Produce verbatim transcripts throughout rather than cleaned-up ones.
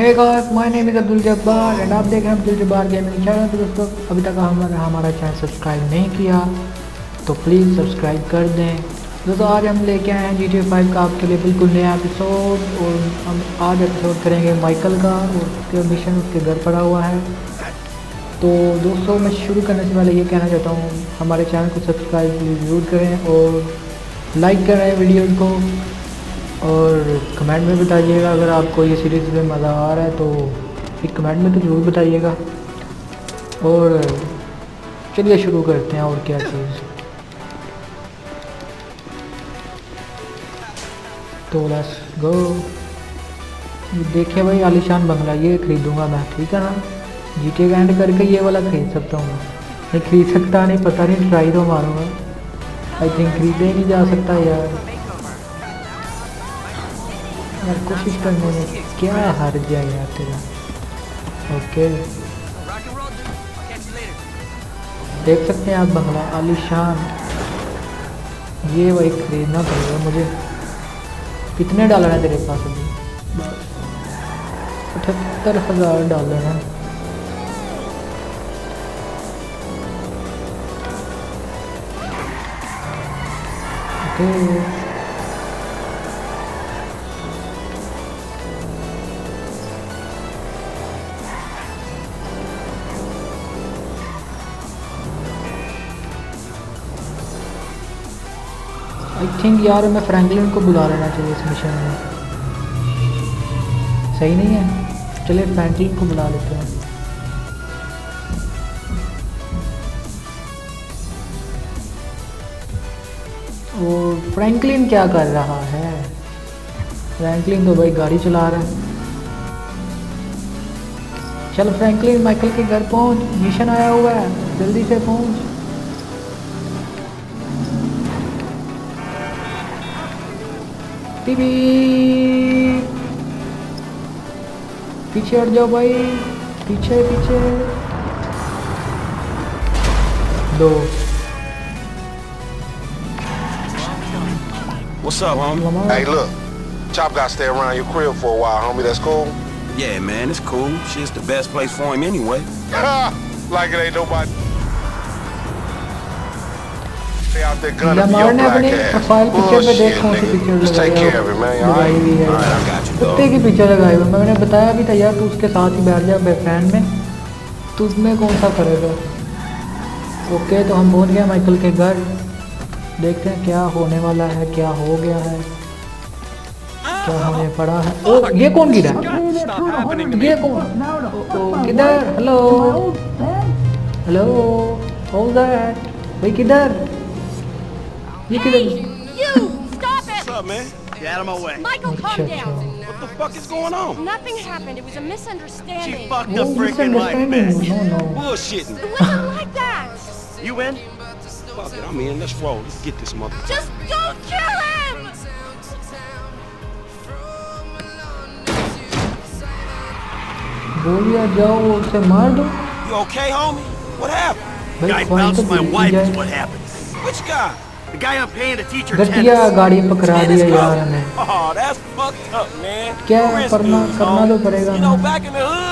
Hey guys, my name is Abdul Jabbar and आप देख रहे हैं Abdul Jabbar Gaming Channel। दोस्तों अभी तक हमारा हमारा चैनल सब्सक्राइब नहीं किया तो प्लीज़ सब्सक्राइब कर दें। दोस्तों आज हम लेके आए हैं जी टी ए फाइव का आपके लिए बिल्कुल नया एपिसोड और हम आज एपिसोड करेंगे माइकल का और उसके मिशन उसके घर पड़ा हुआ है। तो दोस्तों मैं शुरू करने से पहले ये कहना चाहता हूँ हमारे चैनल को सब्सक्राइब जरूर करें और लाइक करें वीडियो को और कमेंट में बताइएगा अगर आपको ये सीरीज़ में मज़ा आ रहा है तो एक कमेंट में तो ज़रूर बताइएगा। और चलिए शुरू करते हैं। और क्या चीज़ तो लेट्स गो। देखिए भाई आलीशान बंगला ये खरीदूंगा मैं, ठीक है ना। जीके एंड करके ये वाला खरीद सकता हूँ मैं, खरीद सकता नहीं पता नहीं, ट्राई तो मारूंगा। आई थिंक खरीदे ही नहीं जा सकता यार, यार कोशिश करने में क्या हार गया यार तेरा। ओके देख सकते हैं आप बंगला आलीशान, ये वही खरीदना पड़ेगा मुझे। कितने डॉलर है तेरे पास अभी? अठहत्तर हज़ार डॉलर है। ओके आई थिंक यार मैं फ्रैंकलिन को बुला लेना चाहिए इस मिशन में, सही नहीं है। चलिए फ्रैंकलिन को बुला लेते हैं। और फ्रैंकलिन क्या कर रहा है? फ्रैंकलिन तो भाई गाड़ी चला रहा है। चल फ्रैंकलिन माइकल के घर पहुंच, मिशन आया हुआ है, जल्दी से पहुंच। पीछे हट जाओ भाई, पीछे पीछे। दो What's up, homie? Hey, look. Chop got to stay around your crib for a while, homie. That's cool? Yeah, man, it's cool. Shit's the best place for him anyway. Like it ain't nobody. Lamar ने अपनी profile picture में देखा उसकी picture लगाई हुई है, कुत्ते की पिक्चर लगाई हुई है। मैंने बताया भी था यार तू उसके साथ ही बैठ जा फ्रेंड में, तो उसमें कौन सा करेगा। ओके तो हम पहुंच गए माइकल के घर, देखते हैं क्या होने वाला है, क्या हो गया है, क्या हमें पड़ा है। ओ ये कौन गिरा, ये कौन किधर? हेलो हेलो होल्ड दैट भाई, किधर ये किधर? Michael, calm down. What the fuck is going on? Nothing happened. It was a misunderstanding. She fucked up freaking life, man. Bullshitting. It wasn't like that. You in? Fuck it, I'm in. Let's roll. Let's get this motherfucker. Just don't kill him. बोलिया जाओ उसे मार दो। You okay, homie? What happened? Guy bounced my wife is what happened. Which guy? The guy I'm paying the teacher tennis. गाड़ी पकड़ा दिया यार हमें। Oh, that's fucked up, man. क्या करना करना तो पड़ेगा ना।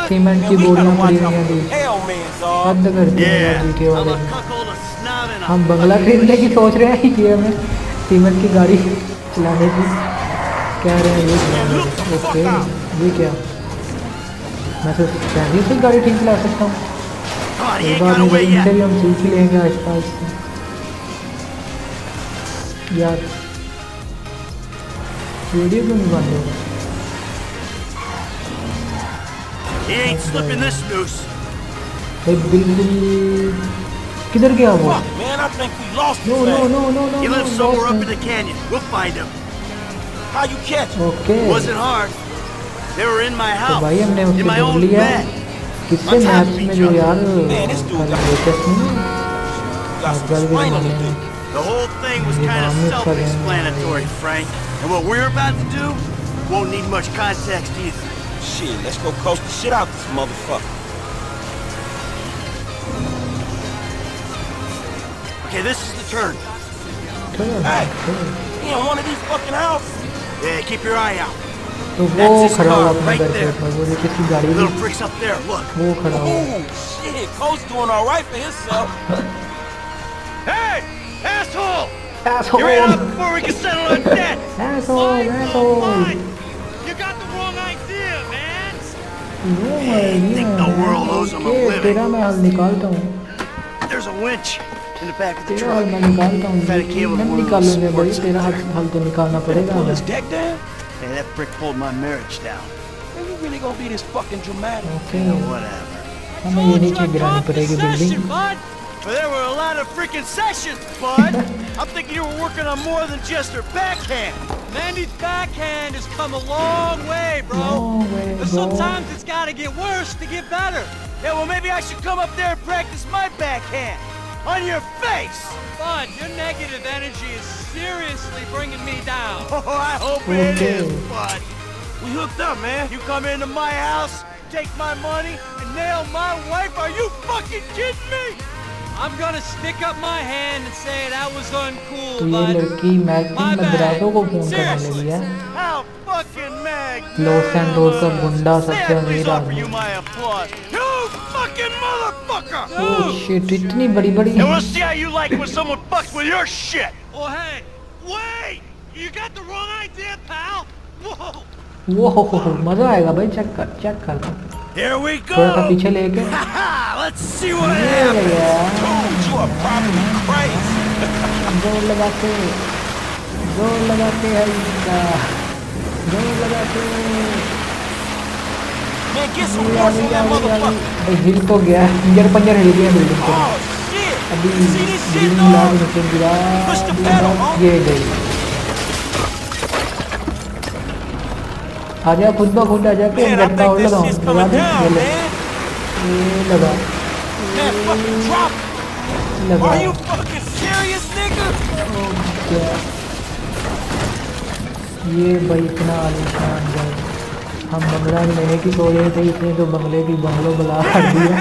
सीमेंट की बोरियां पड़ी हैं अभी। हद कर दी जीके वाले। हम बंगला खरीदने की सोच रहे हैं कि हमें सीमेंट की गाड़ी चलाने की कह रहे हैं ये। ओके ये क्या? मैं तो पहले से गाड़ी ठीक चला सकता हूँ। एक बार इनसे भी हम सीख लेंगे आहिस्ता आहिस्ता। यार वीडियो क्यों नहीं बंद होगा? किधर गया वो? No no no no no okay भाई हमने उसको लिया किससे मैच में जो यार नहीं। The whole thing was kind of self-explanatory, Frank. And what we're about to do won't need much context either. Shit, let's go coast the shit out this motherfucker. Okay, this is the turn. Hey, you in one of these fucking houses? Yeah, keep your eye out. तो वो खड़ा हुआ अपने घर के ऊपर, वो देखिए उसकी गाड़ी भी वो खड़ा हुआ। तेरा मैं हाल निकालता हूँ, तेरा हाल मैं निकालता हूँ, मैं निकालूंगा भाई, तेरा हाल तो निकालना पड़ेगा। Hey, that brick pulled my marriage down. Are you really gonna be this fucking dramatic? Okay, yeah, whatever. I'm gonna need you to get out of the building. But there were a lot of freaking sessions, bud. I'm thinking you were working on more than just her backhand. Mandy's backhand has come a long way, bro. Long way, but sometimes bro. It's gotta get worse to get better. Yeah, well maybe I should come up there and practice my backhand. On your face! Bud, your negative energy is seriously bringing me down. Oh, I hope okay. it is, Bud. We hooked up, man. You come into my house, take my money, and nail my wife? Are you fucking kidding me? I'm gonna stick up my hand and say that was uncool, Bud. My bad. Seriously. How fucking mad. Los Santos ka gunda sabse ameer aadmi. Oh shit, itni badi badi. And we'll see how you like when someone fucks with your shit. Oh hey, wait! You got the wrong idea, pal. Whoa. Whoa, मजा आएगा भाई, check कर, check कर. Here we go. थोड़ा सा पीछे लेके. Let's see what happens. Dude, you are probably crazy. जोर लगाते, जोर लगाते हैं इसका, जोर लगाते. हिल तो गया, पंजर पंजर हिल गया बिल्डिंग को। अभी बिल्डिंग लाल नीचे गिरा, ये गई। आजा खुद ब खुद आजा के घटना और लगाऊं, लगा दे, ये लगा, लगा। ये भाई इतना आलिशान है। हम बंगला लेने की सोच रहे थे, इसने तो बंगले की बंगलो बला कर दिया।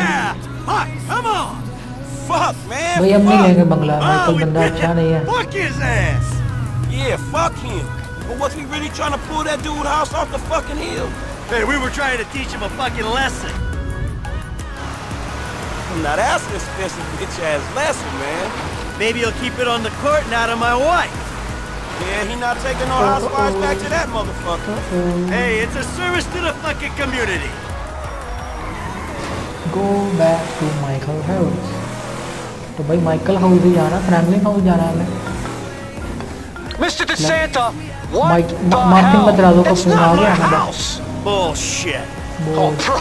भाई हम नहीं लेंगे बंगला, माइकल बंदा अच्छा नहीं है। Yeah, fuck him. But was he really trying to pull that dude house off the fucking hill? Hey, we were trying to teach him a fucking lesson. I'm not asking this bitch ass lesson, man. Maybe he'll keep it on the court and out of my wife. Yeah, he not taking no housewives back to that motherfucker. Hey, it's a service to the fucking community. Go back to Michael house. तो भाई Michael house ही जाना, Franklin house जाना है। Mister DeSanta, what? Martin Madrazo को phone आ गया है। Bullshit. Oh, bro,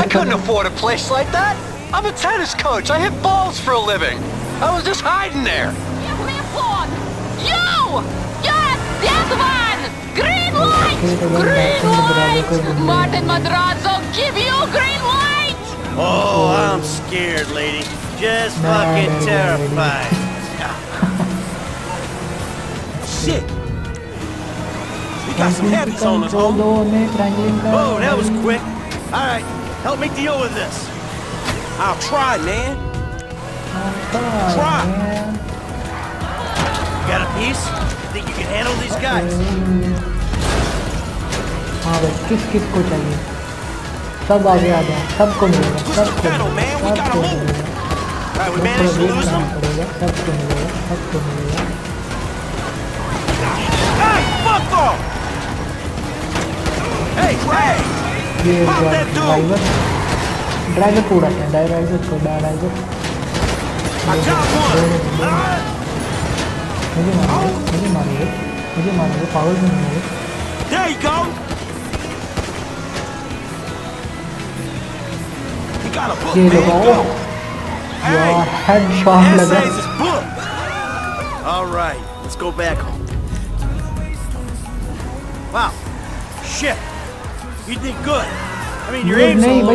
I couldn't afford a place like that. I'm a tennis coach. I hit balls for a living. I was just hiding there. Give me a plug. You. Yes, that one! Green light! Green light! Martin Madrazo, give you green light! Oh, I'm scared, lady. Just fucking terrified. Shit! We got some heavies on us, home. Oh, that was quick. Alright, help me deal with this. I'll try, man. I'll try, man. Got a piece? Think you can handle these guys? हाँ बस किस किस को चाहिए? सब आगे आ जाएं, सबको मिलेगा, सबको मिलेगा, सबको मिलेगा, सबको मिलेगा, सबको मिलेगा, सबको मिलेगा। Hey, fuck off! Hey, hey! ये ड्राइवर, ड्राइवर पूरा है, ड्राइवर को ड्राइवर मुझे मारो, मुझे मारो, मुझे मारो, पावर में मारो। There you go. You got a book, man. Go. Your headshot लगा। All right, let's go back home. Wow, shit. We did good. I mean, your aim's all over the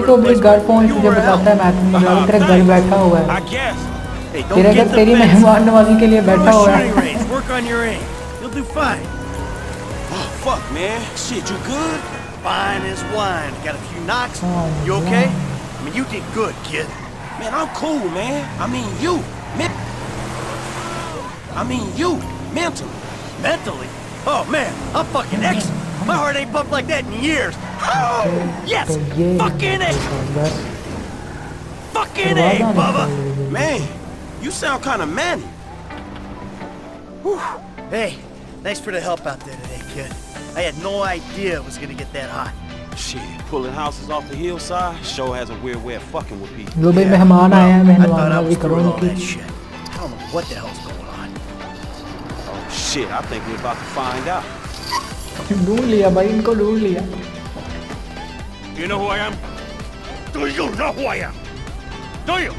place. You were out. Uh-huh. Thanks. I guess. Hey, don't get the fence. Go shooting range. Work on your aim. You'll do fine. Oh fuck, man. Shit, you good? Fine as wine. Got a few knocks. You okay? I mean, you did good, kid. Man, I'm cool, man. I mean, you. Men I mean, you. Mentally. Mentally. Oh man, I'm fucking excellent. My heart ain't bumped like that in years. Oh, yes! Fucking A! Fucking A, Bubba! Man, you sound kind of manny. Whew. Hey, thanks for the help out there today, kid. I had no idea it was gonna get that hot. Shit, pulling houses off the hillside sure has a weird way of fucking with people. Yeah, yeah. Well, I thought I was doing all that shit. I don't know what the hell's going on. Oh shit, I think we're about to find out. You know who I am? Do you know who I am? Do you?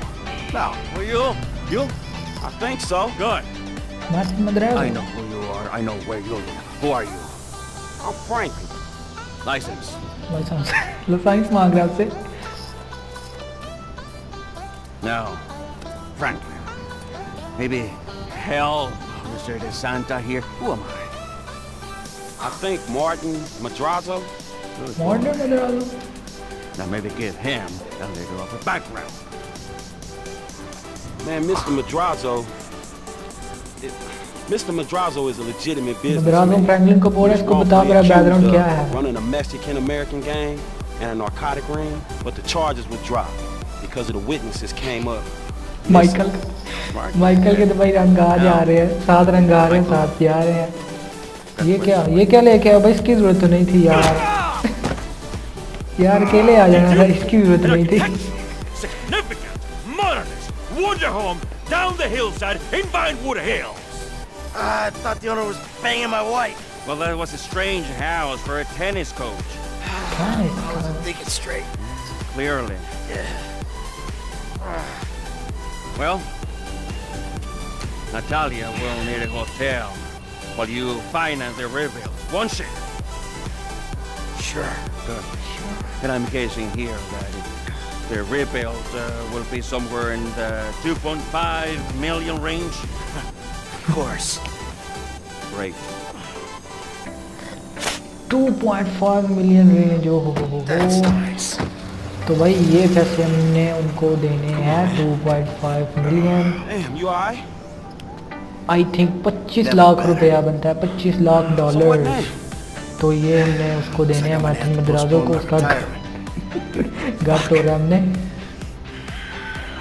No, who you? You? I think so. Good. Martin Madrazo. I know who you are. I know where you live. Who are you? I'm Franklin. License. License. License. No, Franklin. Maybe hell, Mister DeSanta here. Who am I? I think Martin Madrazo. Martin Madrazo. Now maybe give him a little of a background. Man, Mister Madrazo. It, Mister Madrazo is a legitimate businessman. Franklin ko bola isko bata mera background kya hai. Running a Mexican American gang and a narcotic ring, but the charges were dropped because of the witnesses came up. Michael. Michael ke to bhai rang aaj aa rahe hain, saath rang aa rahe hain, saath bhi aa rahe hain. Ye kya? Ye kya leke aaya bhai? Iski zarurat to nahi thi yaar. Yaar kele aa jana tha, iski zarurat nahi thi. Significant murders. Wander home down the hillside in Vinewood Hill. Uh, I thought the owner was banging my wife. Well, that was a strange house for a tennis coach. I wasn't thinking straight. Clearly. Yeah. Uh. Well, Natalia will need a hotel while you finance the rebuild, won't she? Sure. Good. Sure. And I'm guessing here that the rebuild uh, will be somewhere in the two point five million range. Of course. Great. two point five million range. Oh, oh, oh. That's nice. So, bhai, ye paise humne unko dene hain two point five million. Damn, you alright? I think twenty-five lakh rupees banta hai, twenty-five lakh dollars. So, ye humne usko dene hain Martin Madrazo ko. Uska ghar ho raha humne.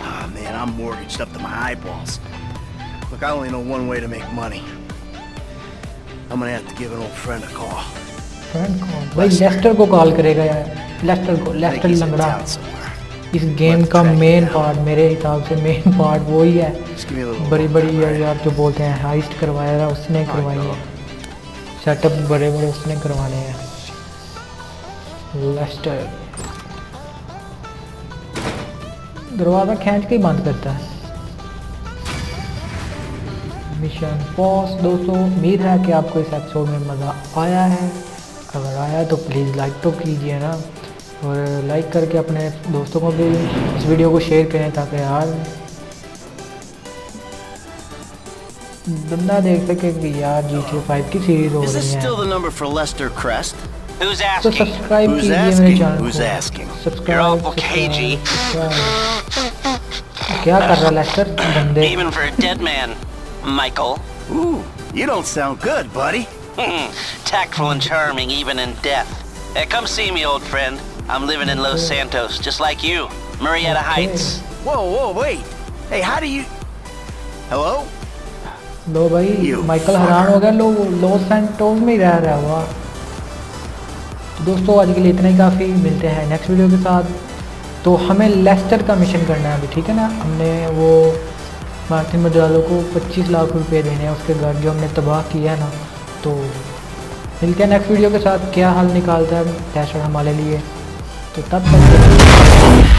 Ah man, I'm mortgaged up to my eyeballs. Look, I only know one way to make money. I'm gonna have to give an old friend a call. Friend call? Bhai, Lester ko call karega yaar. Lester ko, Lester Langra. Is game ka main part, mere hisab se main part wohi hai. Bari bari yaar jo bolte hain heist karwaya tha, usne karwayi hai. Setup bade bade usne karwane hain. Lester. Darwaza khench ke hi band karta hai. Mission pause दोस्तों, उम्मीद है कि आपको इस episode में मज़ा आया है. अगर आया तो प्लीज़ लाइक तो कीजिए ना, और लाइक करके अपने दोस्तों को भी इस वीडियो को शेयर करें ताकि यार बंदा देख सके कि यार जी टी ए फाइव की सीरीज़ हो रही है. तो सब्सक्राइब कीजिए मेरे चैनल को. सब्सक्राइब. क्या कर रहा लेस्टर बंदे? Michael. Ooh, you don't sound good, buddy. Tactful and charming, even in death. Hey, come see me, old friend. I'm living in Los Santos, just like you. Marietta Heights. Whoa, whoa, wait. Hey, how do you... Hello? No, bhai. Michael हैरान हो गया. Los Santos में रह रहा हुआ. दोस्तों, आज के लिए इतना ही काफ़ी. मिलते हैं नेक्स्ट वीडियो के साथ. तो हमें लेस्टर का मिशन करना है अभी, ठीक है ना? हमने वो मार्टिन मद्राज़ो को पच्चीस लाख रुपए देने हैं उसके घर जो हमने तबाह किया है ना. तो मिलते हैं नेक्स्ट वीडियो के साथ, क्या हाल निकालता है फैशन हमारे लिए. तो तब तक